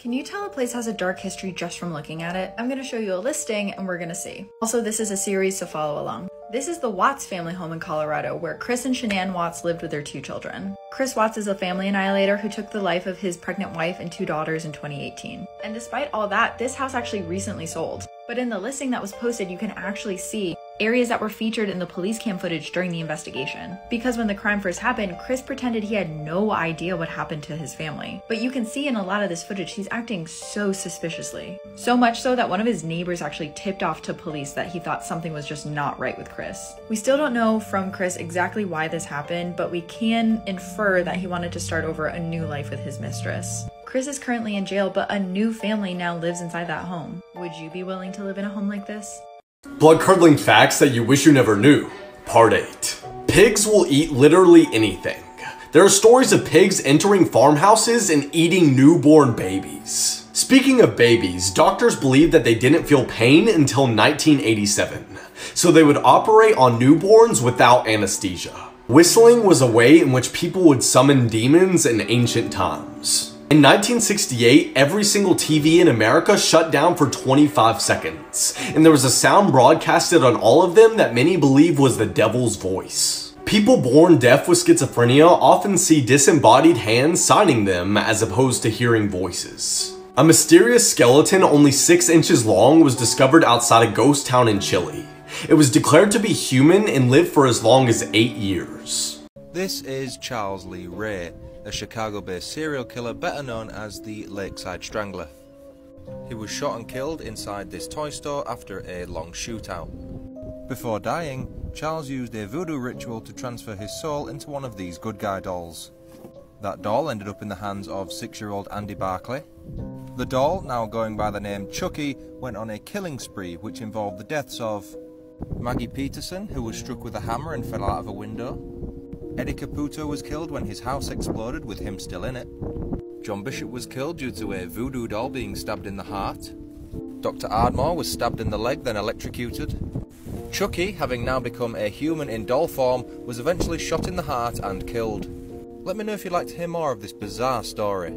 Can you tell a place has a dark history just from looking at it? I'm gonna show you a listing and we're gonna see. Also, this is a series, so follow along. This is the Watts family home in Colorado, where Chris and Shanann Watts lived with their two children. Chris Watts is a family annihilator who took the life of his pregnant wife and two daughters in 2018. And despite all that, this house actually recently sold. But in the listing that was posted, you can actually see areas that were featured in the police cam footage during the investigation. Because when the crime first happened, Chris pretended he had no idea what happened to his family. But you can see in a lot of this footage, he's acting so suspiciously. So much so that one of his neighbors actually tipped off to police that he thought something was just not right with Chris. We still don't know from Chris exactly why this happened, but we can infer that he wanted to start over a new life with his mistress. Chris is currently in jail, but a new family now lives inside that home. Would you be willing to live in a home like this? Blood-curdling facts that you wish you never knew. Part 8. Pigs will eat literally anything. There are stories of pigs entering farmhouses and eating newborn babies. Speaking of babies, doctors believed that they didn't feel pain until 1987, so they would operate on newborns without anesthesia. Whistling was a way in which people would summon demons in ancient times. In 1968, every single TV in America shut down for 25 seconds, and there was a sound broadcasted on all of them that many believe was the devil's voice. People born deaf with schizophrenia often see disembodied hands signing them as opposed to hearing voices. A mysterious skeleton only 6 inches long was discovered outside a ghost town in Chile. It was declared to be human and lived for as long as 8 years. This is Charles Lee Ray, a Chicago-based serial killer better known as the Lakeside Strangler. He was shot and killed inside this toy store after a long shootout. Before dying, Charles used a voodoo ritual to transfer his soul into one of these good guy dolls. That doll ended up in the hands of 6-year-old Andy Barclay. The doll, now going by the name Chucky, went on a killing spree which involved the deaths of Maggie Peterson, who was struck with a hammer and fell out of a window. Eddie Caputo was killed when his house exploded with him still in it. John Bishop was killed due to a voodoo doll being stabbed in the heart. Dr. Ardmore was stabbed in the leg then electrocuted. Chucky, having now become a human in doll form, was eventually shot in the heart and killed. Let me know if you'd like to hear more of this bizarre story.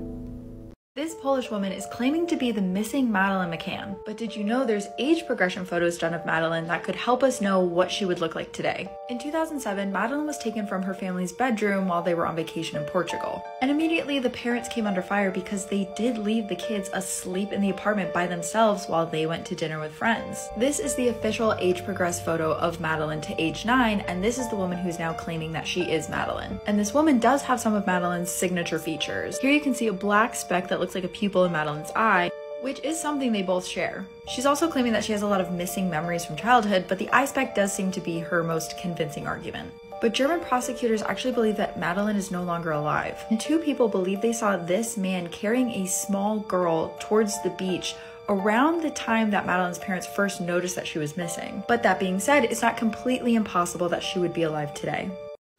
This Polish woman is claiming to be the missing Madeleine McCann, but did you know there's age progression photos done of Madeleine that could help us know what she would look like today? In 2007, Madeleine was taken from her family's bedroom while they were on vacation in Portugal, and immediately the parents came under fire because they did leave the kids asleep in the apartment by themselves while they went to dinner with friends. This is the official age progressed photo of Madeleine to age 9, and this is the woman who's now claiming that she is Madeleine. And this woman does have some of Madeleine's signature features. Here you can see a black speck that looks like a pupil in Madeleine's eye, which is something they both share. She's also claiming that she has a lot of missing memories from childhood, but the eye speck does seem to be her most convincing argument. But German prosecutors actually believe that Madeleine is no longer alive, and 2 people believe they saw this man carrying a small girl towards the beach around the time that Madeleine's parents first noticed that she was missing. But that being said, it's not completely impossible that she would be alive today.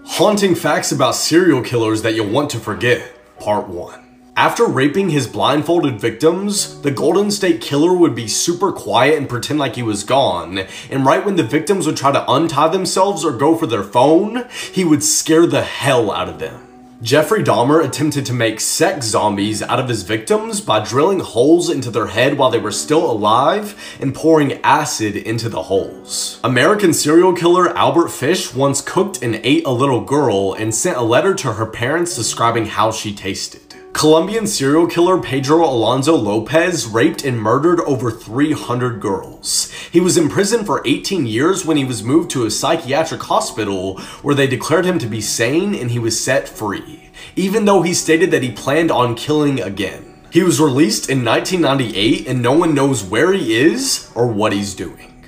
Haunting facts about serial killers that you'll want to forget, part 1. After raping his blindfolded victims, the Golden State killer would be super quiet and pretend like he was gone, and right when the victims would try to untie themselves or go for their phone, he would scare the hell out of them. Jeffrey Dahmer attempted to make sex zombies out of his victims by drilling holes into their head while they were still alive and pouring acid into the holes. American serial killer Albert Fish once cooked and ate a little girl and sent a letter to her parents describing how she tasted. Colombian serial killer Pedro Alonso Lopez raped and murdered over 300 girls. He was in prison for 18 years when he was moved to a psychiatric hospital where they declared him to be sane and he was set free, even though he stated that he planned on killing again. He was released in 1998 and no one knows where he is or what he's doing.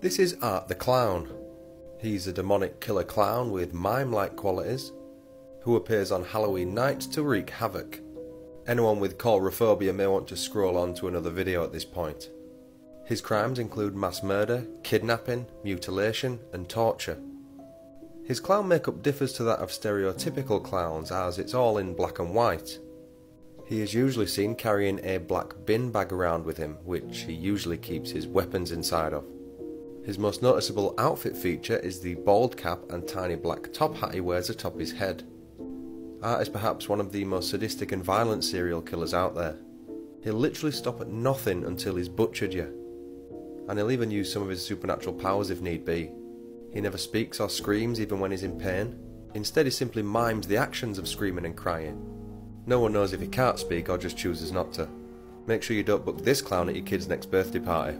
This is Art the Clown. He's a demonic killer clown with mime-like qualities who appears on Halloween night to wreak havoc. Anyone with chorophobia may want to scroll on to another video at this point. His crimes include mass murder, kidnapping, mutilation, and torture. His clown makeup differs to that of stereotypical clowns as it's all in black and white. He is usually seen carrying a black bin bag around with him, which he usually keeps his weapons inside of. His most noticeable outfit feature is the bald cap and tiny black top hat he wears atop his head. Art is perhaps one of the most sadistic and violent serial killers out there. He'll literally stop at nothing until he's butchered you. And he'll even use some of his supernatural powers if need be. He never speaks or screams even when he's in pain. Instead, he simply mimes the actions of screaming and crying. No one knows if he can't speak or just chooses not to. Make sure you don't book this clown at your kid's next birthday party.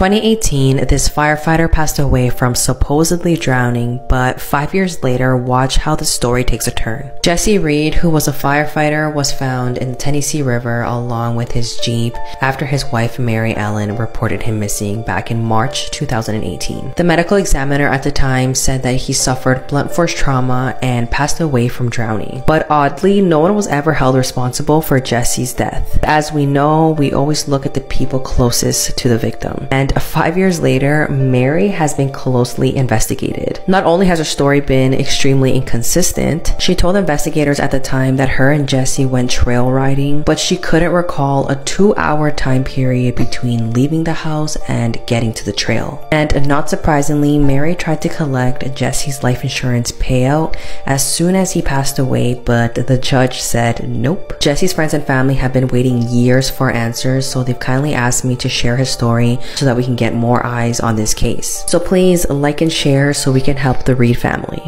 2018, this firefighter passed away from supposedly drowning, but 5 years later, watch how the story takes a turn. Jesse Reed, who was a firefighter, was found in the Tennessee River along with his Jeep after his wife Mary Ellen reported him missing back in March 2018. The medical examiner at the time said that he suffered blunt force trauma and passed away from drowning. But oddly, no one was ever held responsible for Jesse's death. As we know, we always look at the people closest to the victim. And 5 years later, Mary has been closely investigated. Not only has her story been extremely inconsistent, she told investigators at the time that her and Jesse went trail riding, but she couldn't recall a 2-hour time period between leaving the house and getting to the trail. And not surprisingly, Mary tried to collect Jesse's life insurance payout as soon as he passed away, but the judge said nope. Jesse's friends and family have been waiting years for answers, so they've kindly asked me to share his story so that we can get more eyes on this case. So please like and share so we can help the Reed family.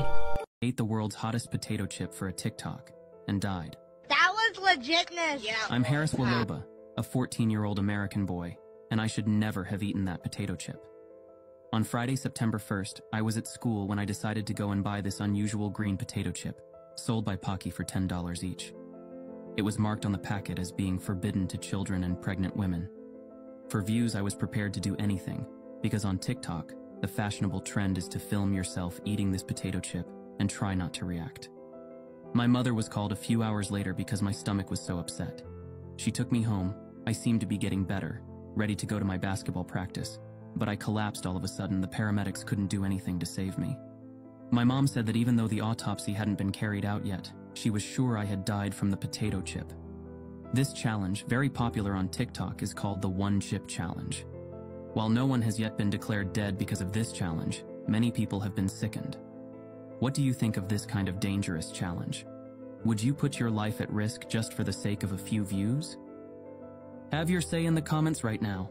Ate the world's hottest potato chip for a TikTok and died. That was legitness. Yeah. I'm Harris Wolobah, a 14-year-old American boy, and I should never have eaten that potato chip. On Friday, September 1st, I was at school when I decided to go and buy this unusual green potato chip, sold by Pocky for $10 each. It was marked on the packet as being forbidden to children and pregnant women. For views, I was prepared to do anything, because on TikTok, the fashionable trend is to film yourself eating this potato chip and try not to react. My mother was called a few hours later because my stomach was so upset. She took me home. I seemed to be getting better, ready to go to my basketball practice, but I collapsed all of a sudden. The paramedics couldn't do anything to save me. My mom said that even though the autopsy hadn't been carried out yet, she was sure I had died from the potato chip. This challenge, very popular on TikTok, is called the One Chip Challenge. While no one has yet been declared dead because of this challenge, many people have been sickened. What do you think of this kind of dangerous challenge? Would you put your life at risk just for the sake of a few views? Have your say in the comments right now.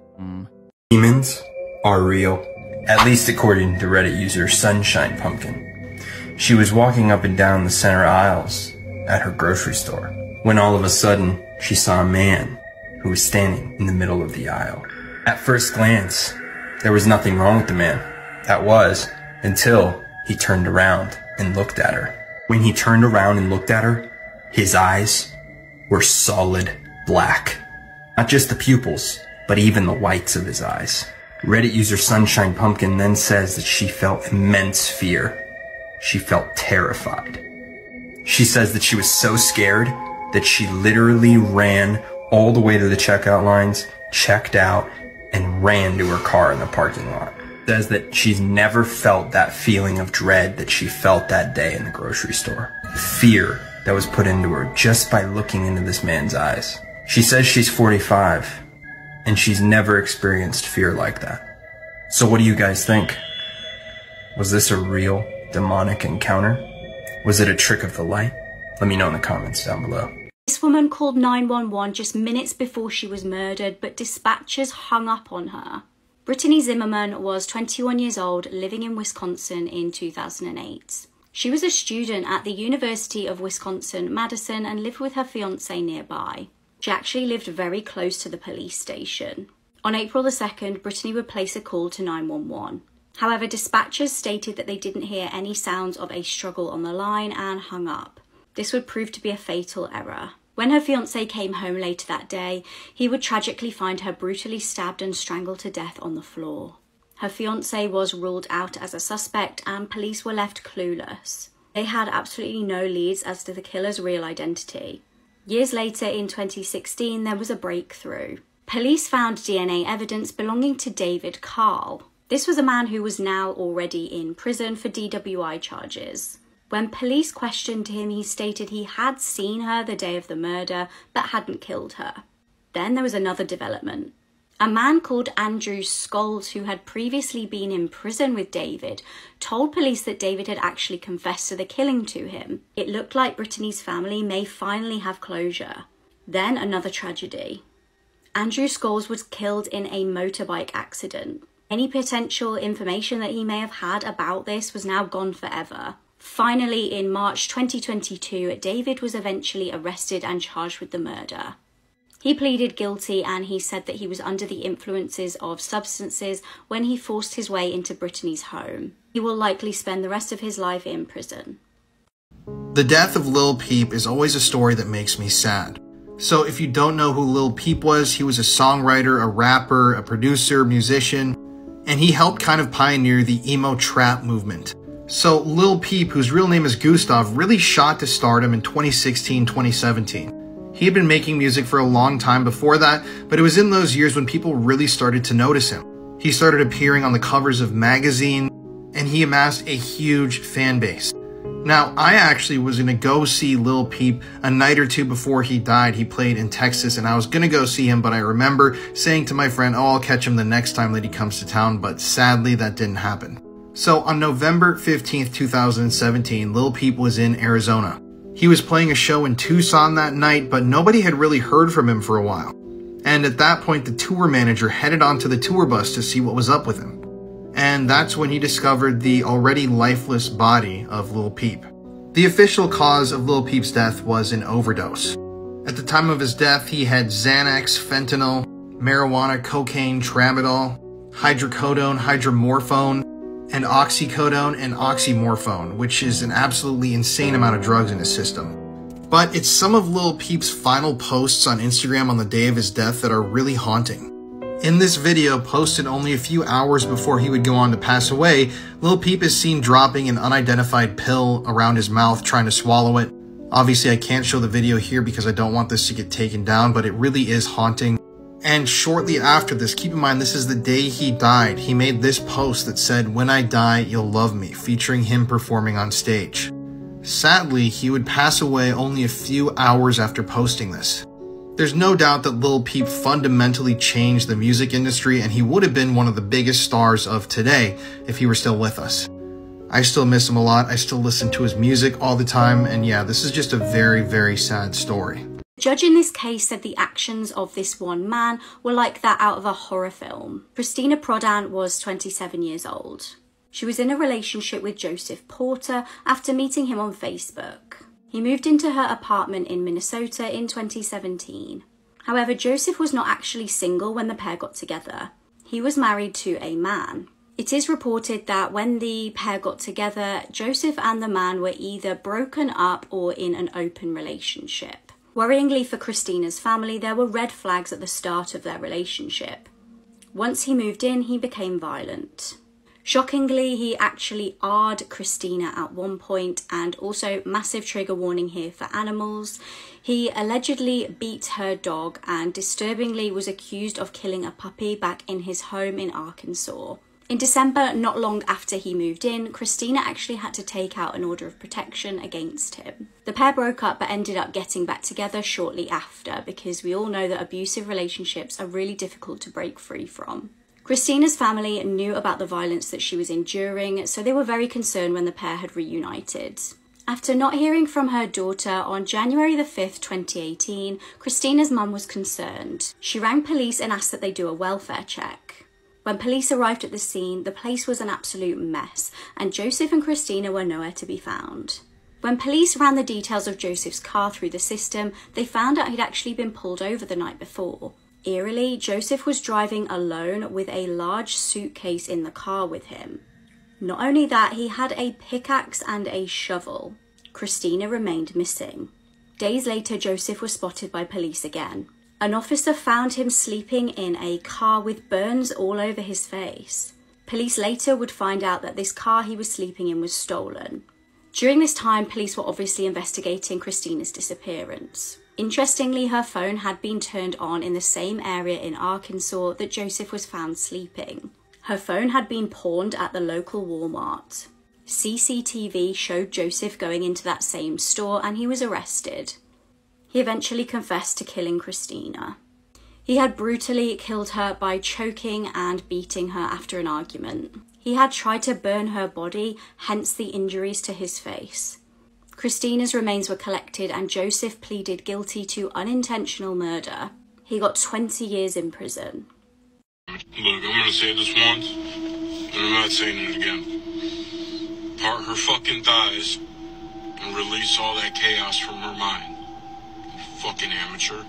Demons are real, at least according to Reddit user Sunshine Pumpkin. She was walking up and down the center aisles at her grocery store when all of a sudden she saw a man who was standing in the middle of the aisle. At first glance, there was nothing wrong with the man. That was until he turned around and looked at her. When he turned around and looked at her, his eyes were solid black. Not just the pupils, but even the whites of his eyes. Reddit user Sunshine Pumpkin then says that she felt immense fear. She felt terrified. She says that she was so scared that she literally ran all the way to the checkout lines, checked out, and ran to her car in the parking lot. Says that she's never felt that feeling of dread that she felt that day in the grocery store. The fear that was put into her just by looking into this man's eyes. She says she's 45, and she's never experienced fear like that. So what do you guys think? Was this a real demonic encounter? Was it a trick of the light? Let me know in the comments down below. This woman called 911 just minutes before she was murdered, but dispatchers hung up on her. Brittany Zimmerman was 21 years old, living in Wisconsin in 2008. She was a student at the University of Wisconsin-Madison and lived with her fiancé nearby. She actually lived very close to the police station. On April the 2nd, Brittany would place a call to 911. However, dispatchers stated that they didn't hear any sounds of a struggle on the line and hung up. This would prove to be a fatal error. When her fiancé came home later that day, he would tragically find her brutally stabbed and strangled to death on the floor. Her fiancé was ruled out as a suspect and police were left clueless. They had absolutely no leads as to the killer's real identity. Years later, in 2016, there was a breakthrough. Police found DNA evidence belonging to David Carle. This was a man who was now already in prison for DWI charges. When police questioned him, he stated he had seen her the day of the murder, but hadn't killed her. Then there was another development. A man called Andrew Scholes, who had previously been in prison with David, told police that David had actually confessed to the killing to him. It looked like Brittany's family may finally have closure. Then another tragedy. Andrew Scholes was killed in a motorbike accident. Any potential information that he may have had about this was now gone forever. Finally, in March 2022, David was eventually arrested and charged with the murder. He pleaded guilty and he said that he was under the influences of substances when he forced his way into Brittany's home. He will likely spend the rest of his life in prison. The death of Lil Peep is always a story that makes me sad. So if you don't know who Lil Peep was, he was a songwriter, a rapper, a producer, musician, and he helped kind of pioneer the emo trap movement. So Lil Peep, whose real name is Gustav, really shot to stardom in 2016-2017. He had been making music for a long time before that, but it was in those years when people really started to notice him. He started appearing on the covers of magazines, and he amassed a huge fan base. Now, I actually was gonna go see Lil Peep a night or two before he died. He played in Texas, and I was gonna go see him, but I remember saying to my friend, oh, I'll catch him the next time that he comes to town, but sadly, that didn't happen. So on November 15th, 2017, Lil Peep was in Arizona. He was playing a show in Tucson that night, but nobody had really heard from him for a while. And at that point, the tour manager headed onto the tour bus to see what was up with him. And that's when he discovered the already lifeless body of Lil Peep. The official cause of Lil Peep's death was an overdose. At the time of his death, he had Xanax, fentanyl, marijuana, cocaine, tramadol, hydrocodone, hydromorphone, and oxycodone and oxymorphone, which is an absolutely insane amount of drugs in his system. But it's some of Lil Peep's final posts on Instagram on the day of his death that are really haunting. In this video, posted only a few hours before he would go on to pass away, Lil Peep is seen dropping an unidentified pill around his mouth trying to swallow it. Obviously, I can't show the video here because I don't want this to get taken down, but it really is haunting. And shortly after this, keep in mind this is the day he died, he made this post that said, "When I die, you'll love me," featuring him performing on stage. Sadly, he would pass away only a few hours after posting this. There's no doubt that Lil Peep fundamentally changed the music industry, and he would have been one of the biggest stars of today if he were still with us. I still miss him a lot, I still listen to his music all the time, and yeah, this is just a very, very sad story. The judge in this case said the actions of this one man were like that out of a horror film. Christina Prodan was 27 years old. She was in a relationship with Joseph Porter after meeting him on Facebook. He moved into her apartment in Minnesota in 2017. However, Joseph was not actually single when the pair got together. He was married to a man. It is reported that when the pair got together, Joseph and the man were either broken up or in an open relationship. Worryingly for Christina's family, there were red flags at the start of their relationship. Once he moved in, he became violent. Shockingly, he actually R-ed Christina at one point, and also massive trigger warning here for animals. He allegedly beat her dog and disturbingly was accused of killing a puppy back in his home in Arkansas. In December, not long after he moved in, Christina actually had to take out an order of protection against him. The pair broke up but ended up getting back together shortly after, because we all know that abusive relationships are really difficult to break free from. Christina's family knew about the violence that she was enduring, so they were very concerned when the pair had reunited. After not hearing from her daughter, on January the 5th, 2018, Christina's mum was concerned. She rang police and asked that they do a welfare check. When police arrived at the scene, the place was an absolute mess, and Joseph and Christina were nowhere to be found. When police ran the details of Joseph's car through the system, they found out he'd actually been pulled over the night before. Eerily, Joseph was driving alone with a large suitcase in the car with him. Not only that, he had a pickaxe and a shovel. Christina remained missing. Days later, Joseph was spotted by police again. An officer found him sleeping in a car with burns all over his face. Police later would find out that this car he was sleeping in was stolen. During this time, police were obviously investigating Christina's disappearance. Interestingly, her phone had been turned on in the same area in Arkansas that Joseph was found sleeping. Her phone had been pawned at the local Walmart. CCTV showed Joseph going into that same store, and he was arrested. He eventually confessed to killing Christina. He had brutally killed her by choking and beating her after an argument. He had tried to burn her body, hence the injuries to his face. Christina's remains were collected and Joseph pleaded guilty to unintentional murder. He got 20 years in prison. Look, I'm going to say this once, and I'm not saying it again. Part her fucking thighs and release all that chaos from her mind. You fucking amateur.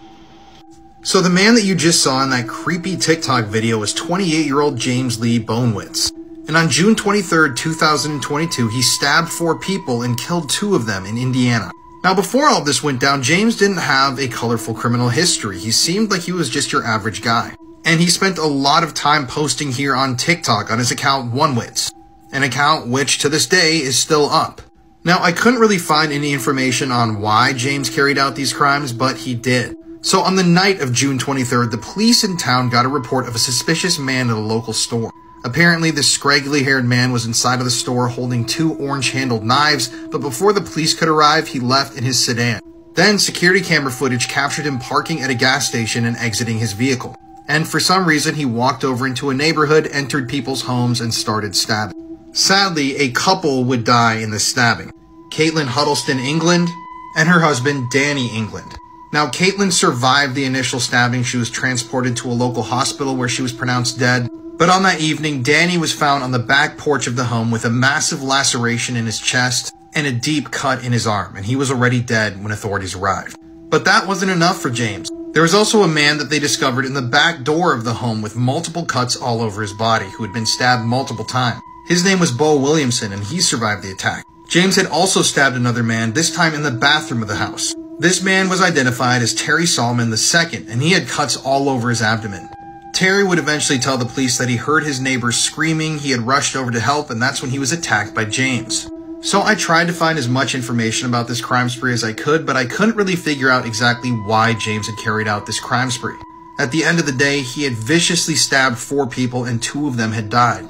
So the man that you just saw in that creepy TikTok video was 28-year-old James Lee Bonewitz. And on June 23, 2022, he stabbed 4 people and killed 2 of them in Indiana. Now, before all this went down, James didn't have a colorful criminal history. He seemed like he was just your average guy. And he spent a lot of time posting here on TikTok on his account Bonewitz, an account which to this day is still up. Now, I couldn't really find any information on why James carried out these crimes, but he did. So on the night of June 23rd, the police in town got a report of a suspicious man at a local store. Apparently, this scraggly-haired man was inside of the store holding 2 orange-handled knives, but before the police could arrive, he left in his sedan. Then, security camera footage captured him parking at a gas station and exiting his vehicle. And for some reason, he walked over into a neighborhood, entered people's homes, and started stabbing. Sadly, a couple would die in the stabbing. Caitlin Huddleston England and her husband, Danny England. Now, Caitlin survived the initial stabbing. She was transported to a local hospital where she was pronounced dead. But on that evening, Danny was found on the back porch of the home with a massive laceration in his chest and a deep cut in his arm, and he was already dead when authorities arrived. But that wasn't enough for James. There was also a man that they discovered in the back door of the home with multiple cuts all over his body, who had been stabbed multiple times. His name was Bo Williamson, and he survived the attack. James had also stabbed another man, this time in the bathroom of the house. This man was identified as Terry Solomon II, and he had cuts all over his abdomen. Terry would eventually tell the police that he heard his neighbors screaming, he had rushed over to help, and that's when he was attacked by James. So I tried to find as much information about this crime spree as I could, but I couldn't really figure out exactly why James had carried out this crime spree. At the end of the day, he had viciously stabbed 4 people and 2 of them had died.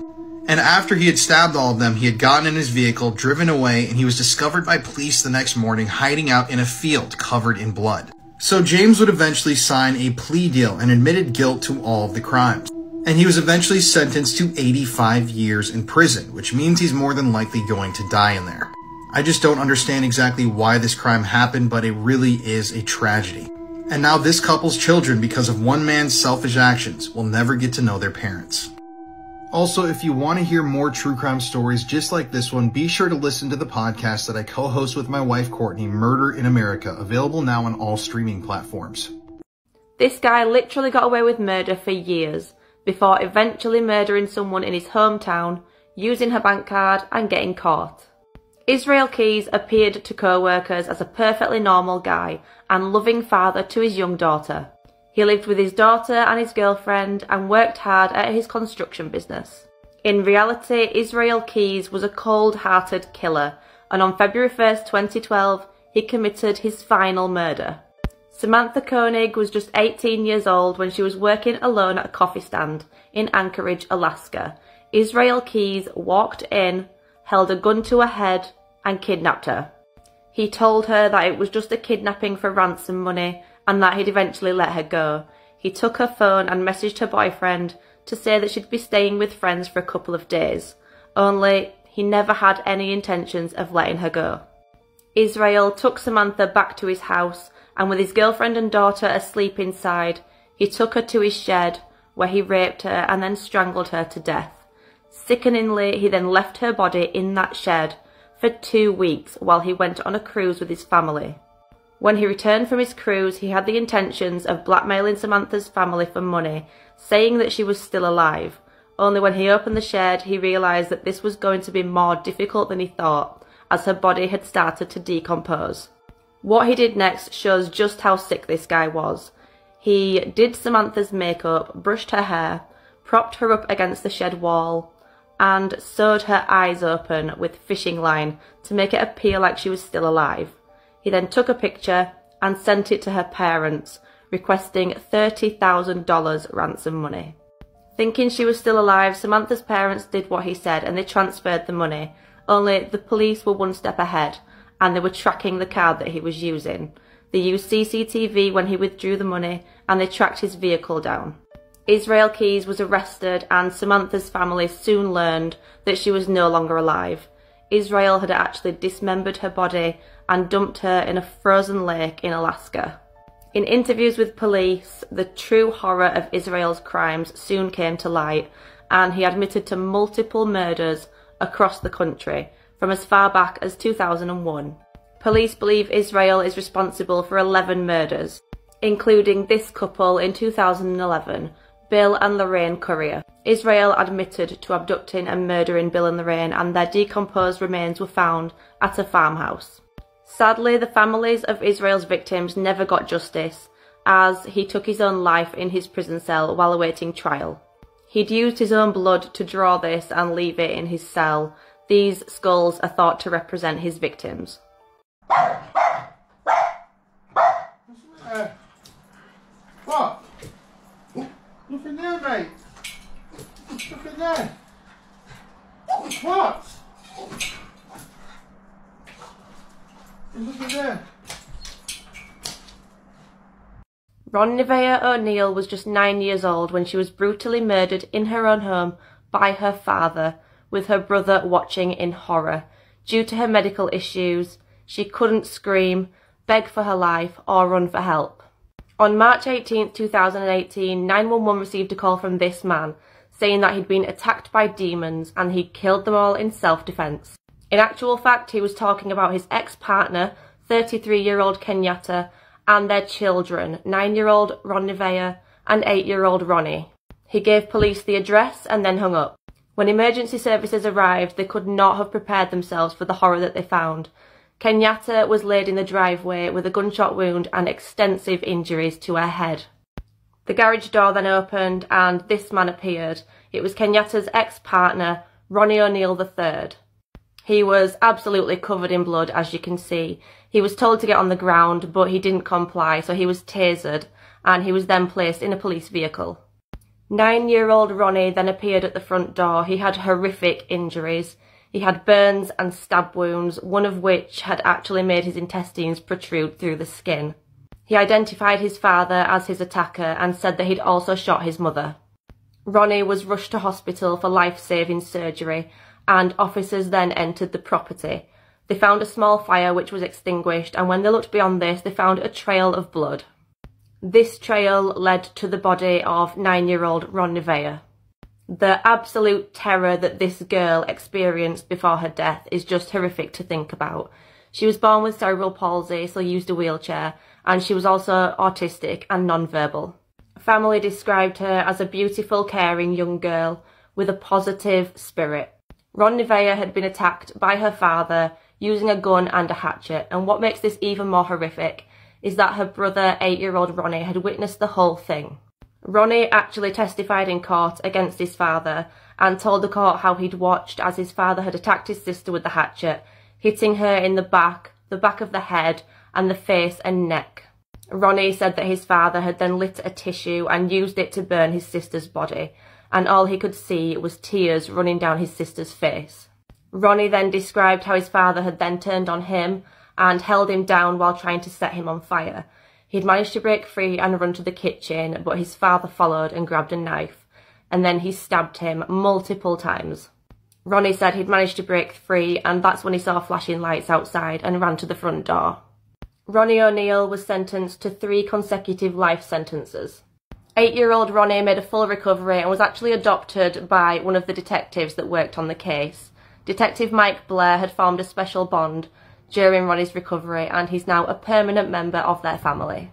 And after he had stabbed all of them, he had gotten in his vehicle, driven away, and he was discovered by police the next morning hiding out in a field covered in blood. So James would eventually sign a plea deal and admitted guilt to all of the crimes. And he was eventually sentenced to 85 years in prison, which means he's more than likely going to die in there. I just don't understand exactly why this crime happened, but it really is a tragedy. And now this couple's children, because of one man's selfish actions, will never get to know their parents. Also, if you want to hear more true crime stories just like this one, be sure to listen to the podcast that I co-host with my wife, Courtney, Murder in America, available now on all streaming platforms. This guy literally got away with murder for years, before eventually murdering someone in his hometown, using her bank card and getting caught. Israel Keyes appeared to co-workers as a perfectly normal guy and loving father to his young daughter. He lived with his daughter and his girlfriend and worked hard at his construction business. In reality, Israel Keyes was a cold-hearted killer, and on February 1st, 2012, he committed his final murder. Samantha Koenig was just 18 years old when she was working alone at a coffee stand in Anchorage, Alaska. Israel Keyes walked in, held a gun to her head, and kidnapped her. He told her that it was just a kidnapping for ransom money, and that he'd eventually let her go. He took her phone and messaged her boyfriend to say that she'd be staying with friends for a couple of days, only he never had any intentions of letting her go. Israel took Samantha back to his house, and with his girlfriend and daughter asleep inside, he took her to his shed, where he raped her and then strangled her to death. Sickeningly, he then left her body in that shed for 2 weeks while he went on a cruise with his family. When he returned from his cruise, he had the intentions of blackmailing Samantha's family for money, saying that she was still alive. Only when he opened the shed, he realised that this was going to be more difficult than he thought, as her body had started to decompose. What he did next shows just how sick this guy was. He did Samantha's makeup, brushed her hair, propped her up against the shed wall, and sewed her eyes open with fishing line to make it appear like she was still alive. He then took a picture and sent it to her parents, requesting $30,000 ransom money. Thinking she was still alive, Samantha's parents did what he said and they transferred the money, only the police were one step ahead and they were tracking the card that he was using. They used CCTV when he withdrew the money and they tracked his vehicle down. Israel Keyes was arrested and Samantha's family soon learned that she was no longer alive. Israel had actually dismembered her body and dumped her in a frozen lake in Alaska. In interviews with police, the true horror of Israel's crimes soon came to light, and he admitted to multiple murders across the country from as far back as 2001. Police believe Israel is responsible for 11 murders, including this couple in 2011, Bill and Lorraine Currier. Israel admitted to abducting and murdering Bill and Lorraine, and their decomposed remains were found at a farmhouse. Sadly, the families of Israel's victims never got justice, as he took his own life in his prison cell while awaiting trial. He'd used his own blood to draw this and leave it in his cell. These skulls are thought to represent his victims. What? Look in there, mate. Look in there. What? Look in there. Ronnie Weaver O'Neal was just 9 years old when she was brutally murdered in her own home by her father, with her brother watching in horror. Due to her medical issues, she couldn't scream, beg for her life, or run for help. On March 18, 2018, 911 received a call from this man, saying that he'd been attacked by demons and he'd killed them all in self-defense. In actual fact, he was talking about his ex-partner, 33-year-old Kenyatta, and their children, 9-year-old Ronnie Weaver and 8-year-old Ronnie. He gave police the address and then hung up. When emergency services arrived, they could not have prepared themselves for the horror that they found. Kenyatta was laid in the driveway with a gunshot wound and extensive injuries to her head. The garage door then opened and this man appeared. It was Kenyatta's ex-partner, Ronnie Oneal III. He was absolutely covered in blood, as you can see. He was told to get on the ground, but he didn't comply, so he was tasered, and he was then placed in a police vehicle. 9-year-old Ronnie then appeared at the front door. He had horrific injuries. He had burns and stab wounds, one of which had actually made his intestines protrude through the skin. He identified his father as his attacker and said that he'd also shot his mother. Ronnie was rushed to hospital for life-saving surgery, and officers then entered the property. They found a small fire which was extinguished, and when they looked beyond this, they found a trail of blood. This trail led to the body of 9-year-old Ronnie Weaver. The absolute terror that this girl experienced before her death is just horrific to think about. She was born with cerebral palsy, so used a wheelchair, and she was also autistic and non-verbal. Family described her as a beautiful, caring young girl with a positive spirit. Ronnie Weaver had been attacked by her father using a gun and a hatchet, and what makes this even more horrific is that her brother, 8-year-old Ronnie, had witnessed the whole thing. Ronnie actually testified in court against his father and told the court how he'd watched as his father had attacked his sister with the hatchet, hitting her in the back of the head, and the face and neck. Ronnie said that his father had then lit a tissue and used it to burn his sister's body, and all he could see was tears running down his sister's face. Ronnie then described how his father had then turned on him and held him down while trying to set him on fire. He'd managed to break free and run to the kitchen, but his father followed and grabbed a knife, and then he stabbed him multiple times. Ronnie said he'd managed to break free, and that's when he saw flashing lights outside and ran to the front door. Ronnie O'Neal was sentenced to 3 consecutive life sentences. 8-year-old Ronnie made a full recovery and was actually adopted by one of the detectives that worked on the case. Detective Mike Blair had formed a special bond during Ronnie's recovery, and he's now a permanent member of their family.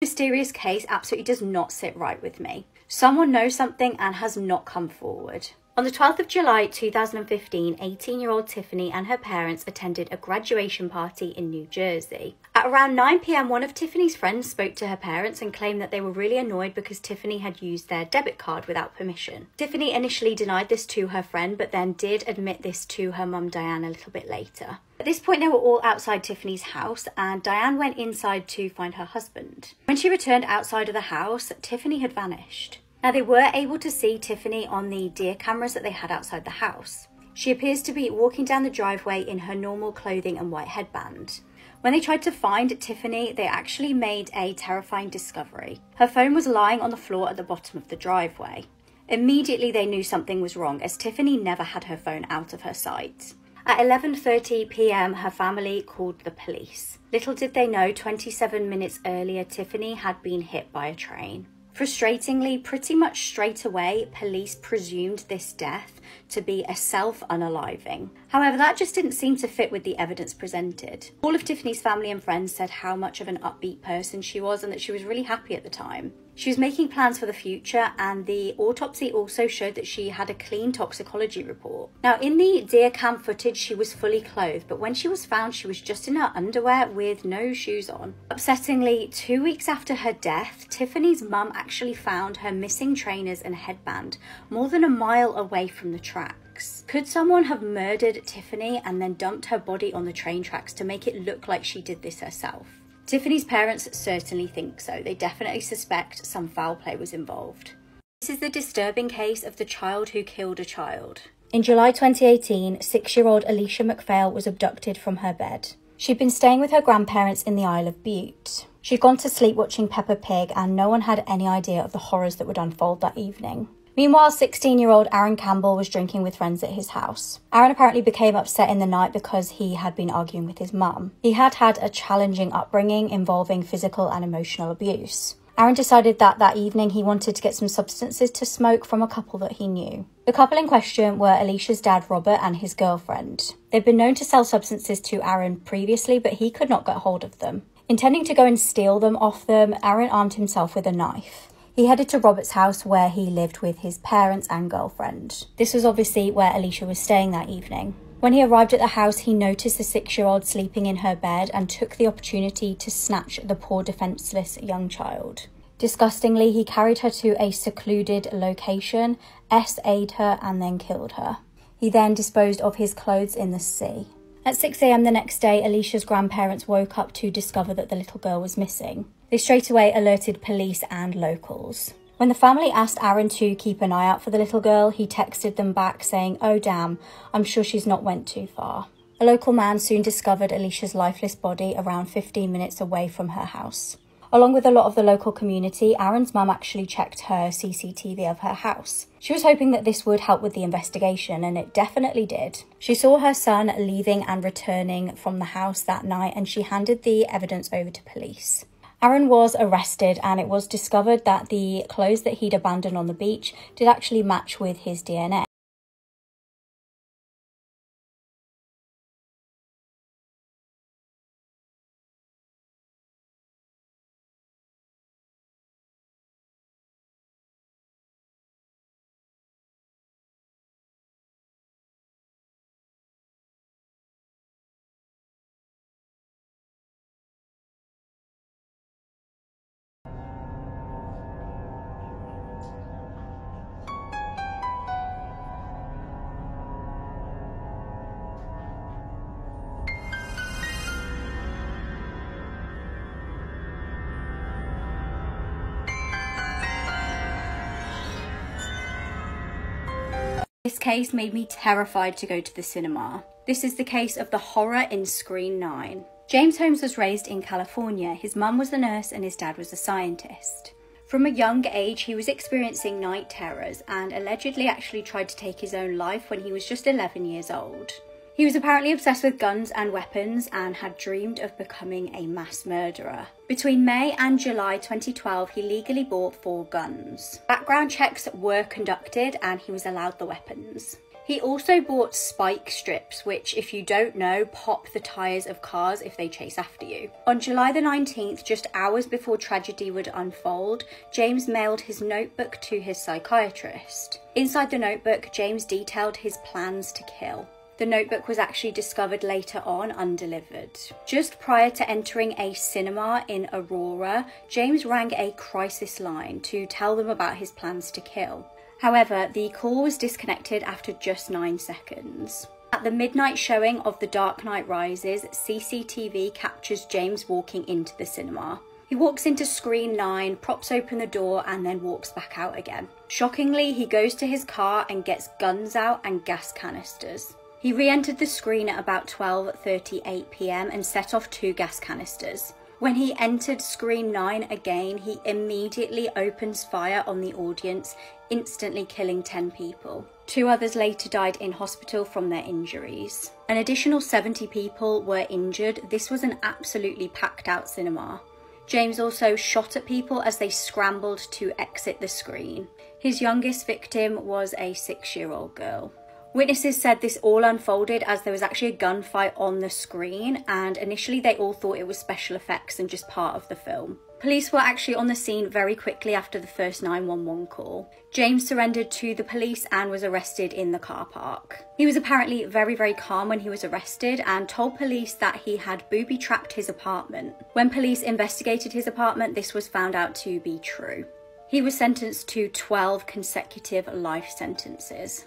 This mysterious case absolutely does not sit right with me. Someone knows something and has not come forward. On the 12th of July 2015, 18-year-old Tiffany and her parents attended a graduation party in New Jersey. At around 9 PM, one of Tiffany's friends spoke to her parents and claimed that they were really annoyed because Tiffany had used their debit card without permission. Tiffany initially denied this to her friend, but then did admit this to her mum Diane a little bit later. At this point, they were all outside Tiffany's house, and Diane went inside to find her husband. When she returned outside of the house, Tiffany had vanished. Now, they were able to see Tiffany on the deer cameras that they had outside the house. She appears to be walking down the driveway in her normal clothing and white headband. When they tried to find Tiffany, they actually made a terrifying discovery. Her phone was lying on the floor at the bottom of the driveway. Immediately, they knew something was wrong, as Tiffany never had her phone out of her sight. At 11:30 p.m, her family called the police. Little did they know, 27 minutes earlier, Tiffany had been hit by a train. Frustratingly, pretty much straight away, police presumed this death to be a self-unaliving. However, that just didn't seem to fit with the evidence presented. All of Tiffany's family and friends said how much of an upbeat person she was and that she was really happy at the time. She was making plans for the future, and the autopsy also showed that she had a clean toxicology report. Now, in the deer cam footage, she was fully clothed, but when she was found, she was just in her underwear with no shoes on. Upsettingly, 2 weeks after her death, Tiffany's mum actually found her missing trainers and headband more than a mile away from the track. Could someone have murdered Tiffany and then dumped her body on the train tracks to make it look like she did this herself? Tiffany's parents certainly think so. They definitely suspect some foul play was involved. This is the disturbing case of the child who killed a child. In July 2018, 6-year-old Alicia McPhail was abducted from her bed. She'd been staying with her grandparents in the Isle of Bute. She'd gone to sleep watching Peppa Pig, and no one had any idea of the horrors that would unfold that evening. Meanwhile, 16-year-old Aaron Campbell was drinking with friends at his house. Aaron apparently became upset in the night because he had been arguing with his mum. He had had a challenging upbringing involving physical and emotional abuse. Aaron decided that evening he wanted to get some substances to smoke from a couple that he knew. The couple in question were Alicia's dad, Robert, and his girlfriend. They'd been known to sell substances to Aaron previously, but he could not get hold of them. Intending to go and steal them off them, Aaron armed himself with a knife. He headed to Robert's house, where he lived with his parents and girlfriend. This was obviously where Alicia was staying that evening. When he arrived at the house, he noticed the 6-year-old sleeping in her bed and took the opportunity to snatch the poor defenseless young child. Disgustingly, he carried her to a secluded location, S.A.'d her, and then killed her. He then disposed of his clothes in the sea. At 6 a.m. the next day, Alicia's grandparents woke up to discover that the little girl was missing. They straight away alerted police and locals. When the family asked Aaron to keep an eye out for the little girl, he texted them back saying, "Oh damn, I'm sure she's not went too far." A local man soon discovered Alicia's lifeless body around 15 minutes away from her house. Along with a lot of the local community, Aaron's mum actually checked her CCTV of her house. She was hoping that this would help with the investigation, and it definitely did. She saw her son leaving and returning from the house that night, and she handed the evidence over to police. Aaron was arrested, and it was discovered that the clothes that he'd abandoned on the beach did actually match with his DNA. This case made me terrified to go to the cinema. This is the case of the horror in Screen 9. James Holmes was raised in California. His mum was a nurse and his dad was a scientist. From a young age, he was experiencing night terrors and allegedly actually tried to take his own life when he was just 11 years old. He was apparently obsessed with guns and weapons and had dreamed of becoming a mass murderer. Between May and July 2012, he legally bought 4 guns. Background checks were conducted and he was allowed the weapons. He also bought spike strips, which, if you don't know, pop the tyres of cars if they chase after you. On July the 19th, just hours before tragedy would unfold, James mailed his notebook to his psychiatrist. Inside the notebook, James detailed his plans to kill. The notebook was actually discovered later on, undelivered. Just prior to entering a cinema in Aurora, James rang a crisis line to tell them about his plans to kill. However, the call was disconnected after just 9 seconds. At the midnight showing of The Dark Knight Rises, CCTV captures James walking into the cinema. He walks into Screen 9, props open the door, and then walks back out again. Shockingly, he goes to his car and gets guns out and gas canisters. He re-entered the screen at about 12:38 p.m. and set off 2 gas canisters. When he entered Screen 9 again, he immediately opens fire on the audience, instantly killing 10 people. Two others later died in hospital from their injuries. An additional 70 people were injured. This was an absolutely packed out cinema. James also shot at people as they scrambled to exit the screen. His youngest victim was a 6-year-old girl. Witnesses said this all unfolded as there was actually a gunfight on the screen, and initially they all thought it was special effects and just part of the film. Police were actually on the scene very quickly after the first 911 call. James surrendered to the police and was arrested in the car park. He was apparently very, very calm when he was arrested and told police that he had booby-trapped his apartment. When police investigated his apartment, this was found out to be true. He was sentenced to 12 consecutive life sentences.